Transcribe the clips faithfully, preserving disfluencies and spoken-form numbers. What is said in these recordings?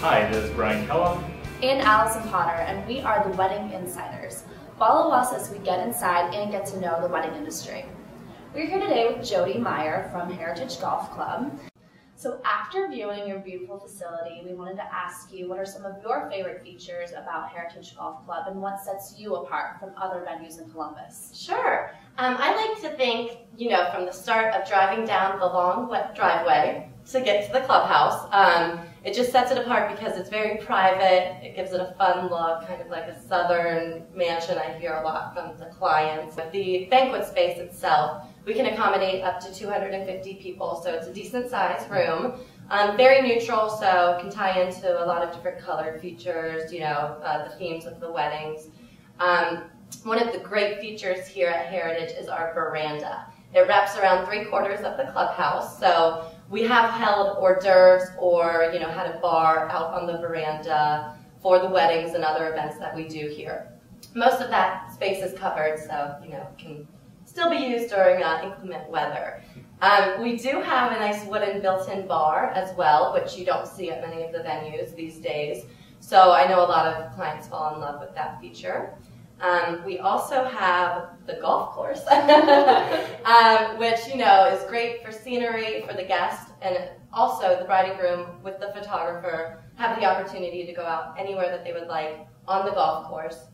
Hi, this is Brian Kellogg and Allison Potter, and we are the Wedding Insiders. Follow us as we get inside and get to know the wedding industry. We're here today with Jody Meyer from Heritage Golf Club. So after viewing your beautiful facility, we wanted to ask you, what are some of your favorite features about Heritage Golf Club and what sets you apart from other venues in Columbus? Sure. Um, I like to think, you know, from the start of driving down the long driveway to get to the clubhouse, um, it just sets it apart because it's very private. It gives it a fun look, kind of like a southern mansion I hear a lot from the clients. With the banquet space itself, we can accommodate up to two hundred fifty people, so it's a decent sized room. Um, very neutral, so it can tie into a lot of different color features, you know, uh, the themes of the weddings. Um, one of the great features here at Heritage is our veranda. It wraps around three quarters of the clubhouse, so we have held hors d'oeuvres or, you know, had a bar out on the veranda for the weddings and other events that we do here. Most of that space is covered, so, you know, can still be used during uh, inclement weather. Um, we do have a nice wooden built-in bar as well, which you don't see at many of the venues these days. So I know a lot of clients fall in love with that feature. Um, we also have the golf course, um, which, you know, is great for scenery for the guest, and also the bride and groom with the photographer have the opportunity to go out anywhere that they would like on the golf course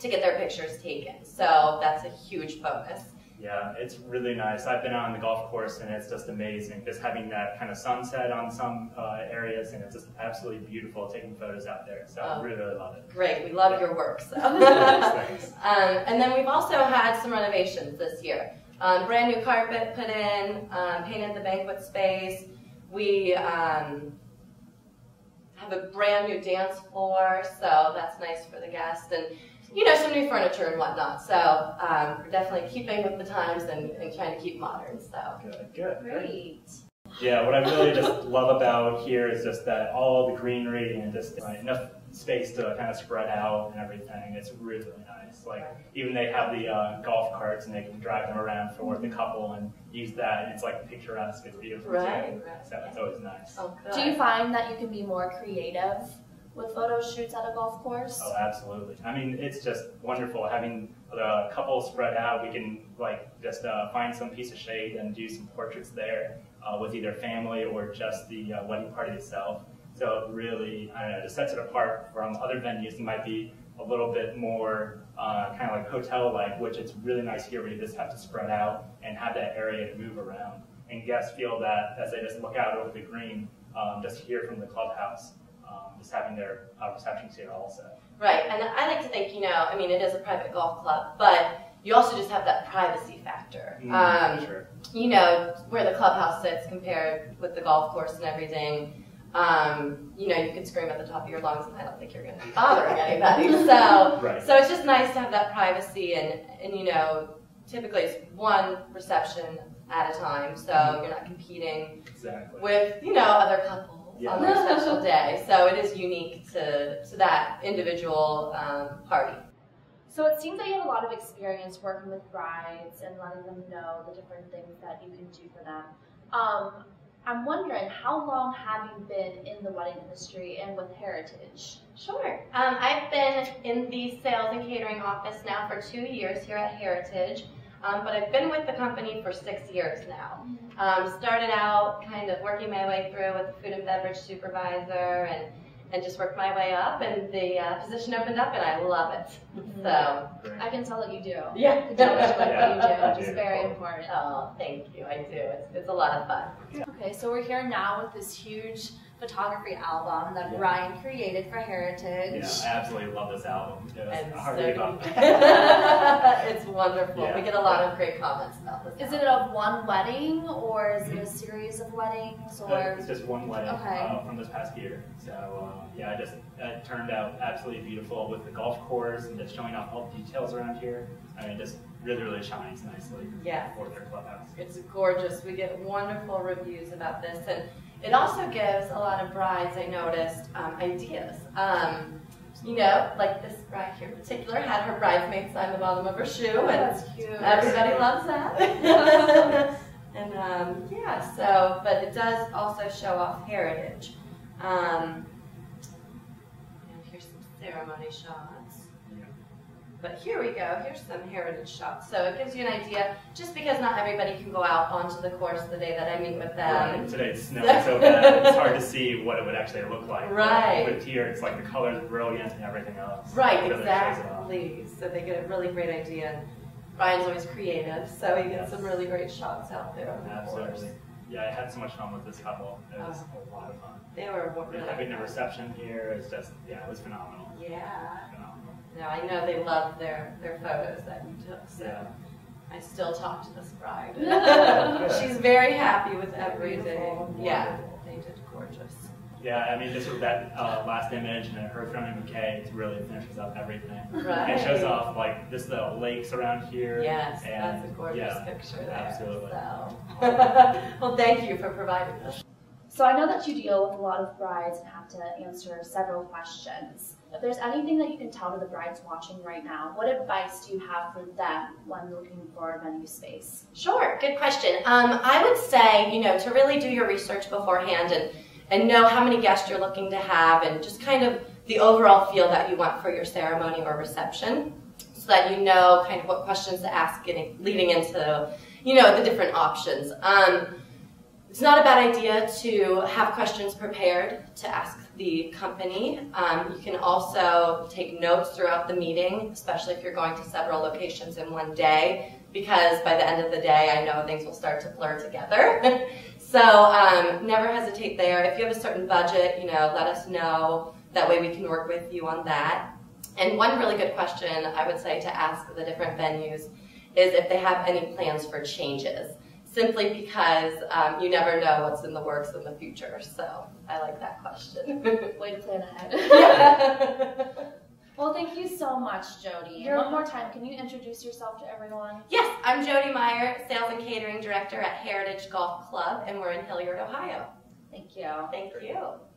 to get their pictures taken. So that's a huge bonus. Yeah, it's really nice. I've been out on the golf course and it's just amazing. Just having that kind of sunset on some uh, areas, and it's just absolutely beautiful taking photos out there. So oh, I really, really love it. Great. We love yeah. your work. So. Thanks. Um, and then we've also had some renovations this year. Um, brand new carpet put in, um, painted the banquet space. We um, have a brand new dance floor, so that's nice for the guests. And you know, some new furniture and whatnot. So um, we're definitely keeping with the times and, and trying to keep modern. So good, good, great. Yeah, what I really just love about here is just that all the greenery and just like, enough space to kind of spread out and everything. It's really, really nice. Like even they have the uh, golf carts and they can drive them around for the couple and use that. And it's like picturesque. It's beautiful right, too. Right. So it's always nice. Oh, do you find that you can be more creative with photo shoots at a golf course? Oh, absolutely. I mean, it's just wonderful having the couple spread out. We can like just uh, find some piece of shade and do some portraits there uh, with either family or just the uh, wedding party itself. So it really, I don't know, just sets it apart from other venues that might be a little bit more uh, kind of like hotel-like, which it's really nice here where you just have to spread out and have that area to move around. And guests feel that as they just look out over the green, um, just here from the clubhouse. Um, just having their uh, receptions here also. Right, and I like to think, you know, I mean, it is a private golf club, but you also just have that privacy factor. Mm, um, sure. You know, where the clubhouse sits compared with the golf course and everything, um, you know, you can scream at the top of your lungs, and I don't think you're going to be bothering anybody. So, right. so it's just nice to have that privacy, and, and, you know, typically it's one reception at a time, so mm-hmm. you're not competing exactly. with, you know, other couples. Yeah. On their special day, so it is unique to, to that individual um, party. So it seems that you have a lot of experience working with brides and letting them know the different things that you can do for them. Um, I'm wondering, how long have you been in the wedding industry and with Heritage? Sure. Um, I've been in the sales and catering office now for two years here at Heritage. Um, but I've been with the company for six years now. Um, started out kind of working my way through with the food and beverage supervisor, and, and just worked my way up, and the uh, position opened up, and I love it. Mm-hmm. So great. I can tell that you do. Yeah, you do what yeah. you do, which is very important. Oh, thank you. I do. It's, it's a lot of fun. Yeah. Okay, so we're here now with this huge photography album that yeah. Brian created for Heritage. Yeah, I absolutely love this album. It's hardly about it. It's wonderful. Yeah. We get a lot of great comments about this. Is album. It of one wedding, or is it a series of weddings, or uh, it's just one wedding okay. uh, from this past year? So uh, yeah, it just it turned out absolutely beautiful with the golf course and just showing off all the details around here. I mean, just really, really shines nicely. Yeah, for their clubhouse. It's gorgeous. We get wonderful reviews about this, and it also gives a lot of brides, I noticed, um, ideas. Um, you know, like this bride here in particular had her bridesmaid sign the bottom of her shoe, oh, and that's cute. Everybody loves that. And um, yeah, so, but it does also show off heritage. Um, ceremony shots. But here we go, here's some heritage shots. So it gives you an idea, just because not everybody can go out onto the course the day that I meet with them. Right. Today it's snowing so bad, it's hard to see what it would actually look like. Right. But with here, it's like the color's brilliant and everything else. Right, really exactly. So they get a really great idea. Brian's always creative, so he gets yes. some really great shots out there on the Absolutely. course. Yeah, I had so much fun with this couple. It was oh. a lot of fun. They were wonderful. Really having the reception here is just, yeah, it was phenomenal. Yeah. Phenomenal. No, I know they love their, their photos that you took, so yeah. I still talk to this bride. She's very happy with everything. Yeah, they did gorgeous. Yeah, I mean, just with that uh, last image and her friend bouquet, it really finishes up everything. Right. It shows off, like, just the lakes around here. Yes, and, that's a gorgeous yeah, picture there. Absolutely. So. Well, thank you for providing this. So I know that you deal with a lot of brides and have to answer several questions. If there's anything that you can tell to the brides watching right now, what advice do you have for them when looking for a venue space? Sure, good question. Um, I would say, you know, to really do your research beforehand and, and know how many guests you're looking to have and just kind of the overall feel that you want for your ceremony or reception so that you know kind of what questions to ask getting, leading into, you know, the different options. Um, It's not a bad idea to have questions prepared to ask the company. Um, you can also take notes throughout the meeting, especially if you're going to several locations in one day, because by the end of the day, I know things will start to blur together. So um, never hesitate there. If you have a certain budget, you know, let us know. That way we can work with you on that. And one really good question I would say to ask the different venues is if they have any plans for changes. Simply because um, you never know what's in the works in the future. So I like that question. Way to plan ahead. Yeah. Well, thank you so much, Jody. And one more time, can you introduce yourself to everyone? Yes, I'm Jody Meyer, Sales and Catering Director at Heritage Golf Club, and we're in Hilliard, Ohio. Thank you. Thank you.